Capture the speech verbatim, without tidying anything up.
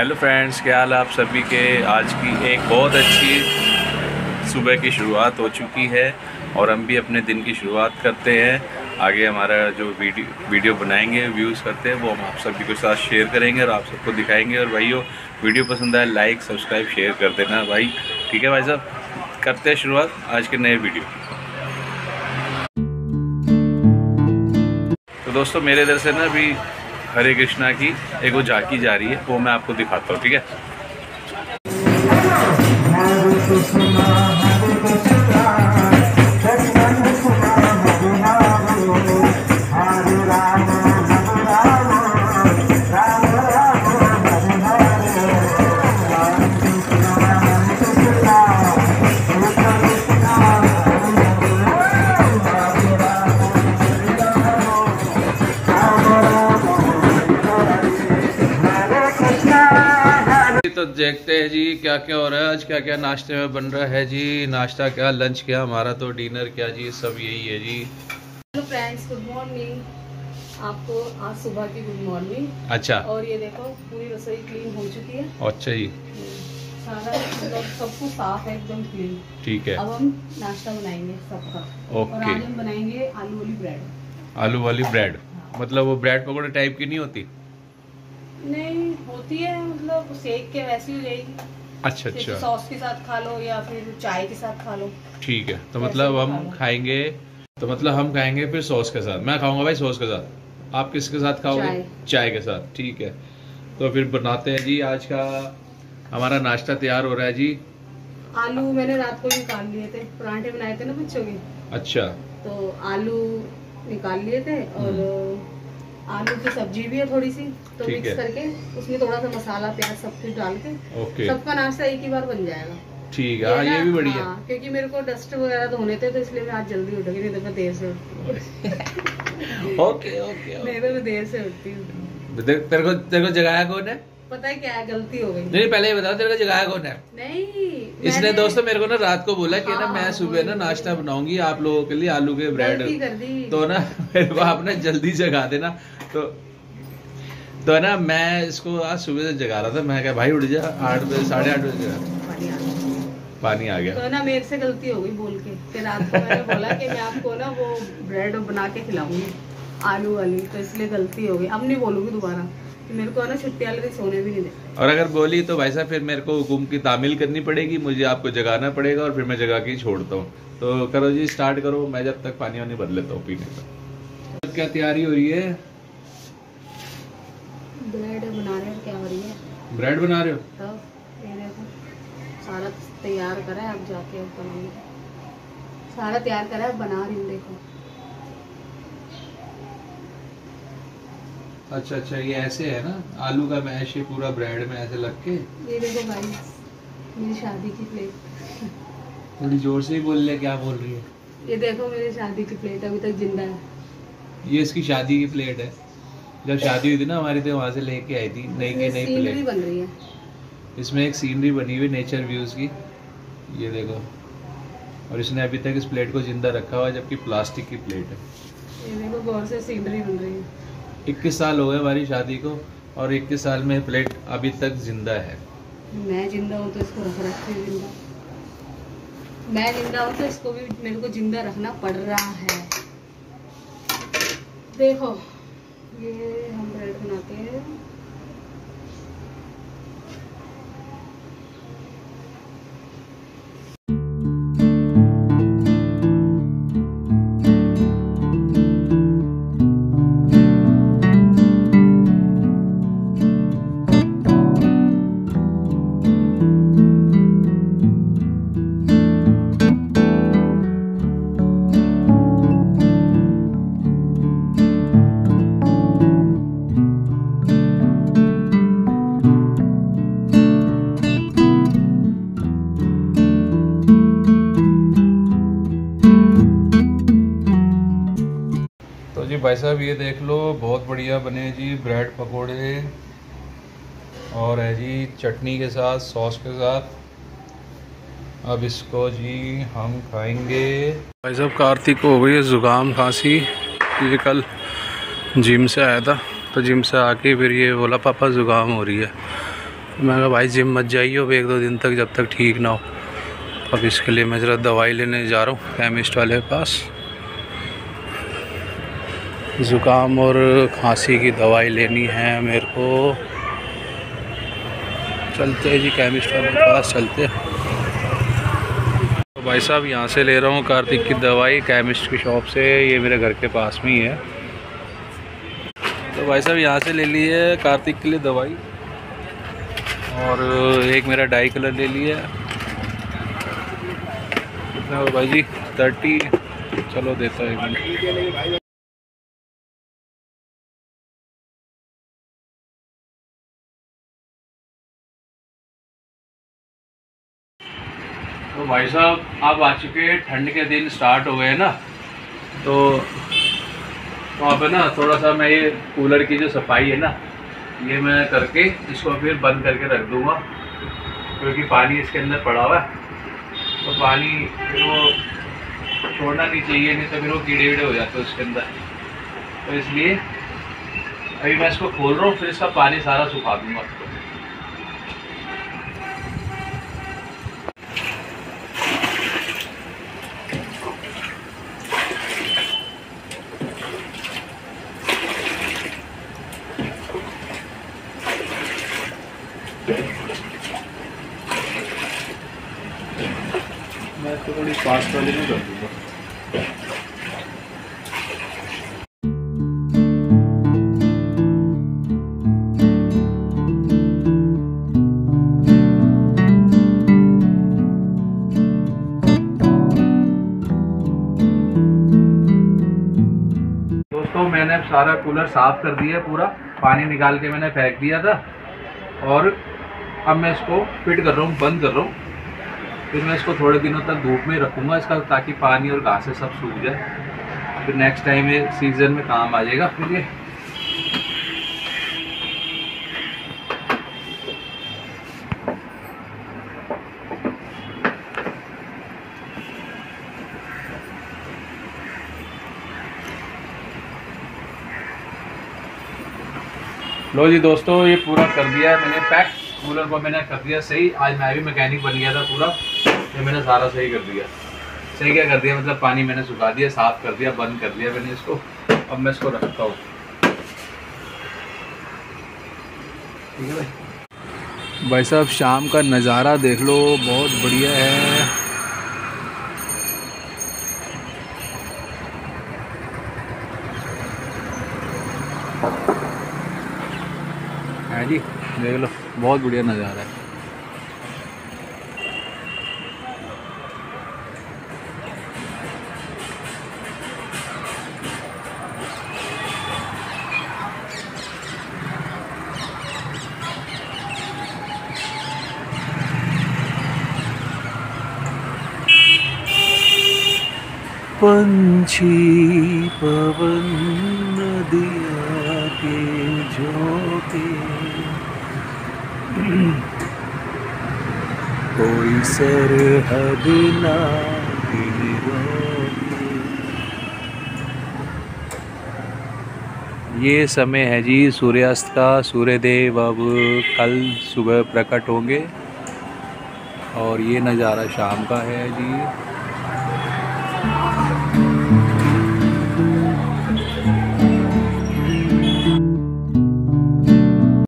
Hello friends, क्या हाल आप सभी के। आज की एक बहुत अच्छी सुबह की शुरुआत हो चुकी है और हम भी अपने दिन की शुरुआत करते हैं। आगे हमारा जो वीडियो वीडियो बनाएंगे, व्यूज़ करते हैं, वो हम आप सभी के साथ शेयर करेंगे और आप सबको दिखाएंगे। और भाइयों, वीडियो पसंद आए लाइक सब्सक्राइब शेयर कर देना भाई। ठीक है भाई साहब, करते हैं शुरुआत आज के नए वीडियो की। तो दोस्तों, मेरे इधर से ना अभी हरे कृष्णा की एक वो झांकी जा रही है, वो मैं आपको दिखाता हूँ। ठीक है, तो देखते हैं जी क्या क्या हो रहा है आज, क्या क्या नाश्ते में बन रहा है जी। नाश्ता क्या, लंच क्या, हमारा तो डिनर क्या जी, सब यही है जी। हेलो फ्रेंड्स, गुड मॉर्निंग आपको, आज सुबह की गुड मॉर्निंग। अच्छा, और ये देखो पूरी रसोई क्लीन हो चुकी है। अच्छा जी, सारा सब कुछ साफ है, एकदम क्लीन। ठीक है, अब हम नाश्ता बनाएंगे सबका। ओके, हम बनाएंगे आलू वाली ब्रेड। आलू वाली ब्रेड मतलब वो ब्रेड पकौड़े टाइप की नहीं होती? नहीं होती है, मतलब सेक के वैसी ही रहेगी। अच्छा अच्छा, सॉस के साथ खा लो या फिर चाय के साथ खा लो। ठीक है, तो मतलब हम खाएंगे, तो मतलब हम खाएंगे फिर सॉस के साथ। मैं खाऊंगा भाई सॉस के साथ, आप किसके साथ खाओगे? चाय, चाय के साथ। ठीक है, तो फिर बनाते हैं जी। आज का हमारा नाश्ता तैयार हो रहा है जी। आलू मैंने रात को निकाल लिए थे, परांठे बनाए थे ना बच्चों के। अच्छा, तो आलू निकाल लिए थे और आलू की सब्जी भी है थोड़ी सी, तो मिक्स करके उसमें थोड़ा सा मसाला प्याज सब कुछ डाल के सबका नाश्ता एक ही बार बन जाएगा। ठीक है, ये भी बढ़िया। हाँ, क्योंकि मेरे को डस्ट वगैरह धोने थे, तो इसलिए मैं आज जल्दी उठूंगी, नहीं तो मैं देर से उठती। ओके ओके, नहीं तो मैं देर से उठती हूँ। तेरे को तेरे को जगाया कौन है? पता है क्या गलती हो गई? नहीं, पहले ये बताओ तेरे को जगाया कौन है? नहीं, इसने दोस्तों मेरे को ना रात को बोला कि ना मैं सुबह ना नाश्ता बनाऊंगी आप लोगों के लिए आलू के ब्रेड, तो ना मेरे को आपने जल्दी जगा देना। तो तो ना मैं इसको आज सुबह से जगा रहा था, मैं कहा भाई उठ जा, आठ बजे साढ़े आठ बजे जगा, पानी आ गया। तो ना मेरे से गलती हो गई बोल के, कि रात को मैंने बोला कि मैं आपको ना वो ब्रेड बना के खिलाऊंगी आलू वाली, तो इसलिए गलती हो गई। अब नहीं बोलूंगी दोबारा, मेरे को ना छुट्टी वाले दिन सोने भी नहीं देते। और अगर बोली तो भाई साहब फिर मेरे को हुकुम की तामील करनी पड़ेगी, मुझे आपको जगाना पड़ेगा और फिर मैं जगा के ही छोड़ता हूँ। तो करो जी स्टार्ट करो, मैं जब तक पानी वानी बदल लेता हूँ पीने का। क्या तैयारी हो रही है? ब्रेड बना रहे हो? क्या हो रही है? ब्रेड बना रहे हो? तब ये देखो सारा तैयार करा है, अब जाके बनाऊंगी। सारा तैयार करा है, बना रही हूँ देखो। अच्छा अच्छा, ये ऐसे है ना आलू का मैश, ये पूरा ब्रेड में ऐसे लग के। ये देखो भाई, मेरी शादी की प्लेट। थोड़ी जोर से ही बोल ले, क्या बोल रही है? ये देखो मेरी शादी की प्लेट अभी तक जिंदा है। ये इसकी शादी की प्लेट है, जब शादी हुई थी ना हमारी, तो वहाँ से लेके आई थी नई की नई प्लेट बन रही है। इसमें एक सीनरी बनी हुई नेचर व्यूज की, ये देखो। और इसने अभी तक इस प्लेट को जिंदा रखा हुआ है, जबकि प्लास्टिक की प्लेट है। ये देखो गौर से, सीनरी बन रही है। इक्कीस साल हो गए हमारी शादी को और इक्कीस साल में प्लेट अभी तक जिंदा है। मैं जिंदा हूँ तो इसको रख रखते जिंदा, मैं जिंदा हूँ तो इसको भी मेरे को जिंदा रखना पड़ रहा है। देखो ये हम ब्रेड बनाते हैं। भाई साहब ये देख लो, बहुत बढ़िया बने जी ब्रेड पकोड़े, और है जी चटनी के साथ, सॉस के साथ। अब इसको जी हम खाएंगे। भाई साहब कार्तिक को हो गई है जुकाम खांसी, ये कल जिम से आया था, तो जिम से आके फिर ये बोला पापा जुकाम हो रही है, मैं कहा भाई जिम मत जाइए अब एक दो दिन तक, जब तक ठीक ना हो। अब इसके लिए मैं ज़रा दवाई लेने जा रहा हूँ केमिस्ट वाले के पास, ज़ुकाम और खांसी की दवाई लेनी है मेरे को। चलते जी केमिस्ट वाले के पास चलते। तो भाई साहब यहाँ से ले रहा हूँ कार्तिक की दवाई केमिस्ट की शॉप से, ये मेरे घर के पास में ही है। तो भाई साहब यहाँ से ले ली है कार्तिक के लिए दवाई, और एक मेरा डाई कलर ले लिया। कितना हो भाई जी? थर्टी। चलो देता हूँ एक मिनट। तो भाई साहब आप आ चुके हैं, ठंड के दिन स्टार्ट हो गए हैं ना, तो वहाँ पे ना थोड़ा सा मैं ये कूलर की जो सफाई है ना ये मैं करके इसको फिर बंद करके रख दूंगा, क्योंकि पानी इसके अंदर पड़ा हुआ है तो पानी फिर वो छोड़ना नहीं चाहिए, नहीं तो फिर वो कीड़े वीड़े हो जाते हैं उसके अंदर। तो इसलिए अभी मैं इसको खोल रहा हूँ, फिर इसका पानी सारा सुखा दूंगा। मैं तो थोड़ी फास्ट वाली में कर दूँगा। दोस्तों मैंने सारा कूलर साफ कर दिया, पूरा पानी निकाल के मैंने फेंक दिया था, और अब मैं इसको फिट कर रहा हूँ, बंद कर रहा हूँ। फिर मैं इसको थोड़े दिनों तक धूप में रखूँगा इसका, ताकि पानी और घासें सब सूख जाए, फिर नेक्स्ट टाइम ये सीज़न में काम आ जाएगा। फिर ये लो जी दोस्तों ये पूरा कर दिया है मैंने पैक, कूलर को मैंने कर दिया सही। आज मैं भी मैकेनिक बन गया था पूरा, ये मैंने सारा सही कर दिया। सही क्या कर दिया मतलब पानी मैंने सुखा दिया, साफ़ कर दिया, बंद कर दिया मैंने इसको। अब मैं इसको रखता हूँ, ठीक है भाई। भाई साहब शाम का नज़ारा देख लो, बहुत बढ़िया है। हाँ जी देख लो, बहुत बढ़िया नज़ारा है। पंछी पवन नदिया के झोंके, कोई सरहद ना गिरोके। ये समय है जी सूर्यास्त का, सूर्यदेव अब कल सुबह प्रकट होंगे, और ये नज़ारा शाम का है जी।